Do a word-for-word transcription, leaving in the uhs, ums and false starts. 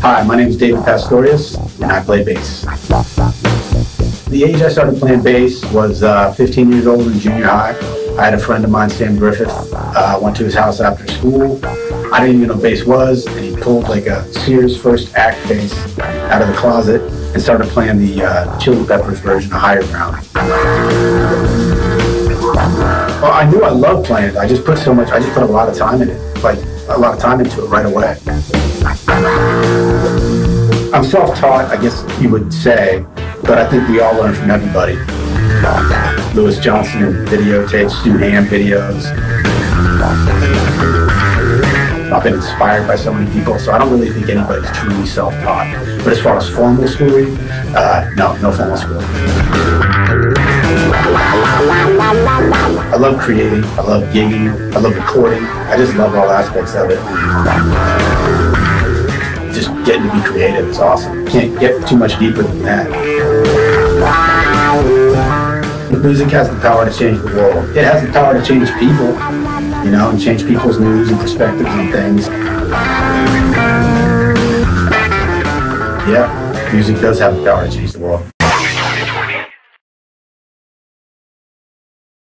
Hi, my name is David Pastorius, and I play bass. The age I started playing bass was uh, fifteen years old in junior high. I had a friend of mine, Sam Griffith, uh, went to his house after school. I didn't even know bass was, and he pulled like a Sears first act bass out of the closet and started playing the uh, Chili Peppers version of Higher Ground. Well, I knew I loved playing it. I just put so much, I just put a lot of time in it, like a lot of time into it right away. I'm self-taught, I guess you would say, but I think we all learn from everybody. Lewis Johnson videotapes, Stu Hamm videos. I've been inspired by so many people, so I don't really think anybody's truly self-taught. But as far as formal schooling, uh, no, no formal schooling. I love creating, I love gigging, I love recording. I just love all aspects of it. Just getting to be creative is awesome. Can't get too much deeper than that. The music has the power to change the world. It has the power to change people, you know, and change people's views and perspectives and things. Yeah, music does have the power to change the world.